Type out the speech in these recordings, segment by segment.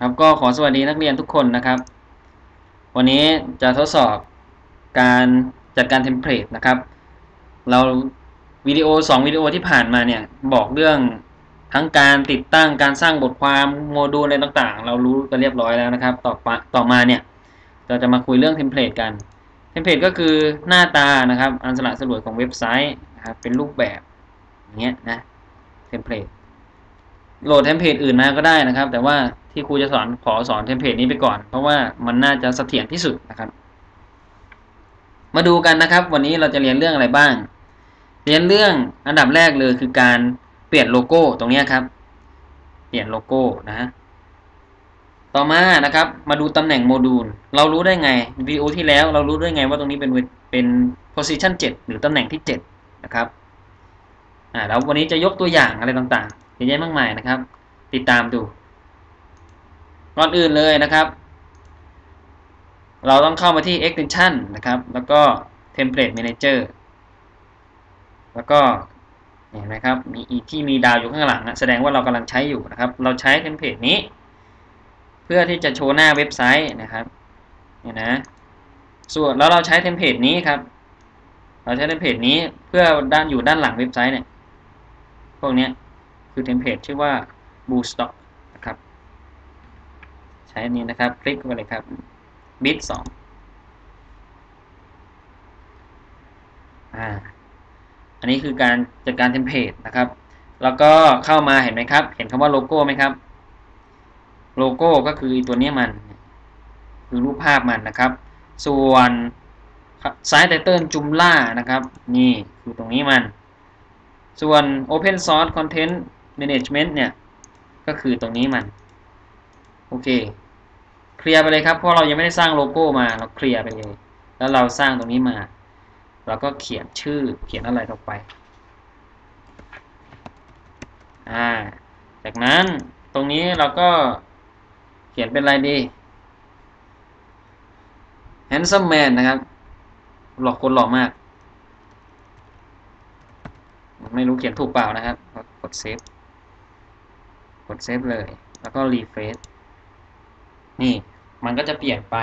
ครับก็ขอสวัสดีนักเรียนทุกคนนะครับวันนี้จะทดสอบการจัดการเทมเพลตนะครับเรา2 วิดีโอที่ผ่านมาเนี่ยบอกเรื่องทั้งการติดตั้งการสร้างบทความโมดูลอะไรต่างๆเรารู้กันเรียบร้อยแล้วนะครับต่อมาเนี่ยเราจะมาคุยเรื่องเทมเพลตกันเทมเพลตก็คือหน้าตานะครับอันสละสลวยของเว็บไซต์นะครับเป็นรูปแบบอย่างเงี้ยนะเทมเพลตโหลดเทมเพลตอื่นมาก็ได้นะครับแต่ว่าที่ครูจะสอนขอสอนเทมเพลตนี้ไปก่อนเพราะว่ามันน่าจะเสถียรที่สุดนะครับมาดูกันนะครับวันนี้เราจะเรียนเรื่องอะไรบ้างเรียนเรื่องอันดับแรกเลยคือการเปลี่ยนโลโก้ตรงนี้ครับเปลี่ยนโลโก้นะฮะต่อมานะครับมาดูตำแหน่งโมดูลเรารู้ได้ไงวิดีโอที่แล้วเรารู้ได้ไงว่าตรงนี้เป็น position 7หรือตำแหน่งที่7นะครับแล้ววันนี้จะยกตัวอย่างอะไรต่างๆเยอะแยะมากมายนะครับติดตามดูก่อนอื่นเลยนะครับเราต้องเข้ามาที่ extension นะครับแล้วก็ template manager แล้วก็เห็นไหมครับมีที่มีดาวอยู่ข้างหลังแสดงว่าเรากำลังใช้อยู่นะครับเราใช้เทมเพลตนี้เพื่อที่จะโชว์หน้าเว็บไซต์นะครับเนี่ยนะส่วนแล้วเราใช้เทมเพลตนี้ครับเราใช้เทมเพลตนี้เพื่อด้านหลังเว็บไซต์เนี่ยพวกนี้คือเทมเพลตชื่อว่า Boostock นะครับใช้อันนี้นะครับคลิกไปเลยครับ Bit 2อันนี้คือการจัดการเทมเพลตนะครับแล้วก็เข้ามาเห็นไหมครับเห็นคำว่าโลโก้ไหมครับโลโก้ก็คือตัวนี้มันคือรูปภาพมันนะครับส่วนไซส์ไตเติลจุมล่านะครับนี่คือตรงนี้มันส่วน Open Source Content Management เนี่ยก็คือตรงนี้มันโอเคเคลียร์ไปเลยครับเพราะเรายังไม่ได้สร้างโลโก้มาเราเคลียร์ไปเลยแล้วเราสร้างตรงนี้มาแล้วก็เขียนชื่อเขียนอะไรลงไปจากนั้นตรงนี้เราก็เขียนเป็นอะไรดี Handsome Man นะครับหล่อคนหล่อมากไม่รู้เขียนถูกเปล่านะครับกดเซฟเลยแล้วก็รีเฟรชนี่มันก็จะเปลี่ยนไป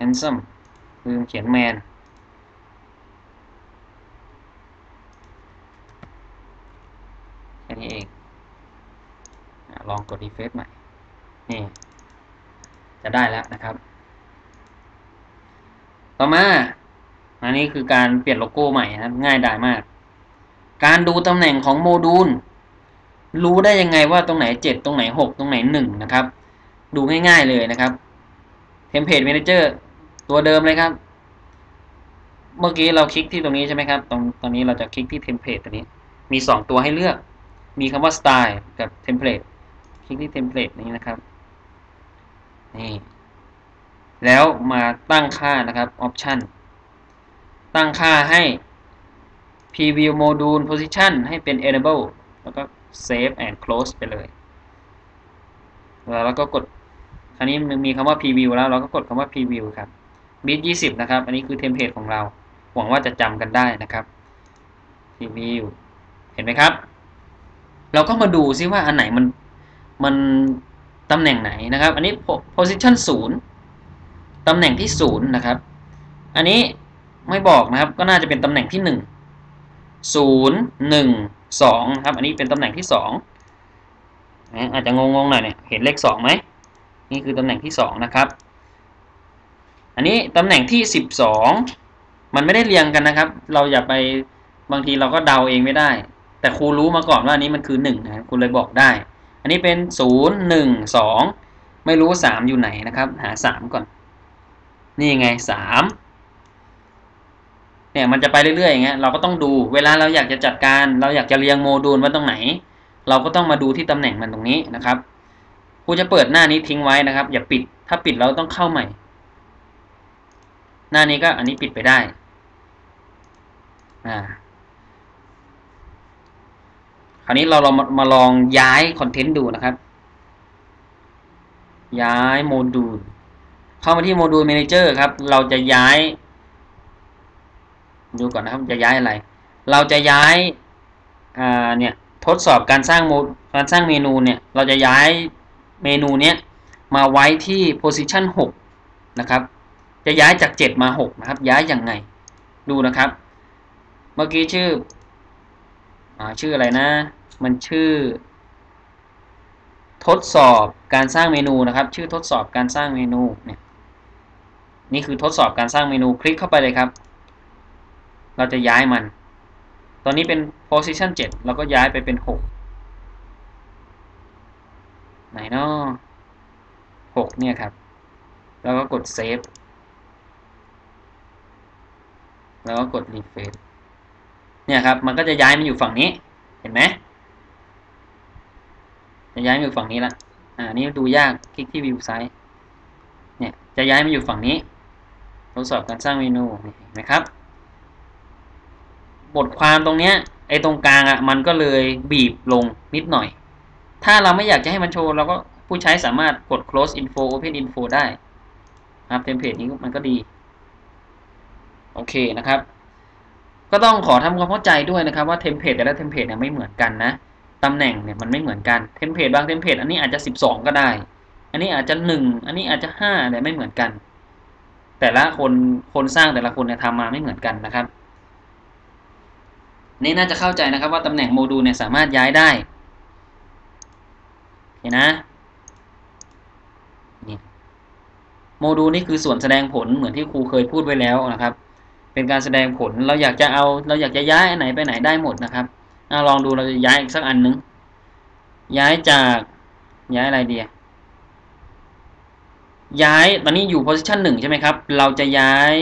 Handsomeคือเขียนแมนแค่นี้เองลองกดรีเฟรชใหม่นี่จะได้แล้วนะครับต่อมาอันนี้คือการเปลี่ยนโลโก้ใหม่นะง่ายดายมากการดูตำแหน่งของโมดูลรู้ได้ยังไงว่าตรงไหน7ตรงไหน6ตรงไหน1นะครับดูง่ายๆเลยนะครับเทมเพลตแมเนเจอร์ตัวเดิมเลยครับเมื่อกี้เราคลิกที่ตรงนี้ใช่ไหมครับตอนนี้เราจะคลิกที่เทมเพลตตัวนี้มี2ตัวให้เลือกมีคำว่าสไตล์กับเทมเพลตคลิกที่เทมเพลตนี้นะครับนี่แล้วมาตั้งค่านะครับออปชันตั้งค่าให้ preview module position ให้เป็น enable แล้วก็ save and close ไปเลยแล้วก็กดอันนี้มีคำว่า preview แล้วเราก็กดคำว่า preview ครับBit 20นะครับอันนี้คือเทมเพลตของเราหวังว่าจะจำกันได้นะครับรีวิวเห็นไหมครับเราก็มาดูซิว่าอันไหนมันตำแหน่งไหนนะครับอันนี้ position 0ตำแหน่งที่0นะครับอันนี้ไม่บอกนะครับก็น่าจะเป็นตำแหน่งที่1 0 1 2ครับอันนี้เป็นตำแหน่งที่2อาจจะงงๆหน่อยเนี่ยเห็นเลข2ไหมนี่คือตำแหน่งที่2นะครับอันนี้ตำแหน่งที่12มันไม่ได้เรียงกันนะครับเราอย่าไปบางทีเราก็เดาเองไม่ได้แต่ครูรู้มาก่อนว่าอันนี้มันคือ1นะครับครูเลยบอกได้อันนี้เป็น0 1 2ไม่รู้3อยู่ไหนนะครับหา3ก่อนนี่ไง3เนี่ยมันจะไปเรื่อยๆอย่างเงี้ยเราก็ต้องดูเวลาเราอยากจะจัดการเราอยากจะเรียงโมดูลว่าตรงไหนเราก็ต้องมาดูที่ตำแหน่งมันตรงนี้นะครับครูจะเปิดหน้านี้ทิ้งไว้นะครับอย่าปิดถ้าปิดเราต้องเข้าใหม่หน้านี้ก็อันนี้ปิดไปได้คราวนี้เรามาลองย้ายคอนเทนต์ดูนะครับย้ายโมดูลเข้ามาที่โมดูลแมเนเจอร์ครับเราจะย้ายดูก่อนนะครับจะย้ายอะไรเราจะย้ายเนี่ยโท ทดสอบการสร้างเมนูเนี่ยเราจะย้ายเมนูเนี้ยมาไว้ที่ position 6นะครับจะย้ายจาก7มา6นะครับย้ายยังไงดูนะครับเมื่อกี้ชื่ออะไรนะมันชื่อทดสอบการสร้างเมนูนะครับชื่อทดสอบการสร้างเมนูเนี่ยนี่คือทดสอบการสร้างเมนูคลิกเข้าไปเลยครับเราจะย้ายมันตอนนี้เป็น position 7เราก็ย้ายไปเป็น6ไหนเนาะ6เนี่ยครับแล้วก็กด save แล้วก็กด refresh เนี่ยครับมันก็จะย้ายมาอยู่ฝั่งนี้เห็นไหมจะย้ายมาอยู่ฝั่งนี้ละนี่ดูยากคลิกที่ view size เนี่ยจะย้ายมาอยู่ฝั่งนี้ทดสอบการสร้างเมนูเห็นไหมครับบทความตรงเนี้ยไอ้ตรงกลางอ่ะมันก็เลยบีบลงนิดหน่อยถ้าเราไม่อยากจะให้มันโชว์เราก็ผู้ใช้สามารถกด close info open info ได้ครับเทมเพลตนี้มันก็ดีโอเคนะครับก็ต้องขอทำความเข้าใจด้วยนะครับว่าเทมเพลตแต่ละเทมเพลตเนี่ยไม่เหมือนกันนะตำแหน่งเนี่ยมันไม่เหมือนกันเทมเพลตบางเทมเพลตอันนี้อาจจะ12ก็ได้อันนี้อาจจะ1อันนี้อาจจะ5แต่ไม่เหมือนกันแต่ละคนสร้างแต่ละคนเนี่ยทำมาไม่เหมือนกันนะครับนี่น่าจะเข้าใจนะครับว่าตำแหน่งโมดูลเนี่ยสามารถย้ายได้เห็นนะนี่โมดูลนี่คือส่วนแสดงผลเหมือนที่ครูเคยพูดไว้แล้วนะครับเป็นการแสดงผลเราอยากจะย้ายไหนไปไหนได้หมดนะครับลองดูเราจะย้ายอีกสักอันนึงย้ายอะไรดีย้ายตอนนี้อยู่ position 1ใช่ไหมครับเราจะย้าย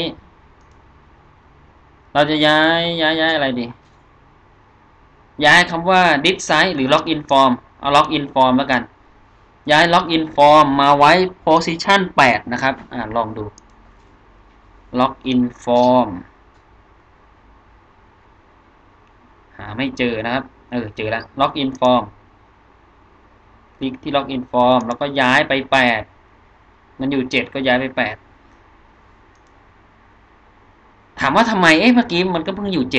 อะไรดีย้ายคำว่า disk size หรือ login form เอา login form แล้วกันย้าย login form มาไว้ position 8นะครับลองดู login form หาไม่เจอนะครับเจอแล้ว login form คลิกที่ login form แล้วก็ย้ายไป8มันอยู่7ก็ย้ายไป8ถามว่าทำไมเมื่อกี้มันก็เพิ่งอยู่7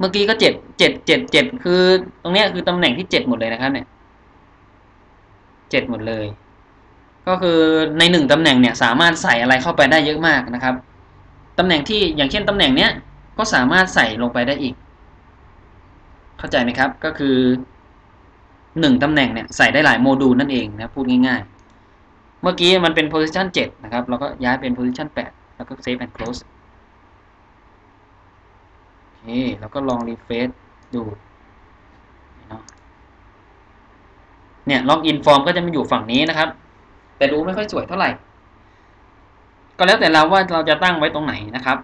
เมื่อกี้ก็7คือตรงเนี้ยคือตำแหน่งที่7หมดเลยนะครับเนี่ย7หมดเลยก็คือใน1ตำแหน่งเนี่ยสามารถใส่อะไรเข้าไปได้เยอะมากนะครับตำแหน่งที่อย่างเช่นตำแหน่งเนี้ยก็สามารถใส่ลงไปได้อีกเข้าใจไหมครับก็คือ1ตำแหน่งเนี่ยใส่ได้หลายโมดูลนั่นเองนะพูดง่ายๆเมื่อกี้มันเป็น position 7นะครับเราก็ย้ายเป็น position 8แล้วก็ save and close โอเคแล้วก็ลอง refresh ดูเนี่ย login form ก็จะมาอยู่ฝั่งนี้นะครับแต่ดูไม่ค่อยสวยเท่าไหร่ก็แล้วแต่เราว่าเราจะตั้งไว้ตรงไหนนะครับ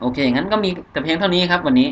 โอเคงั้นก็มีแต่เพียงเท่านี้ครับวันนี้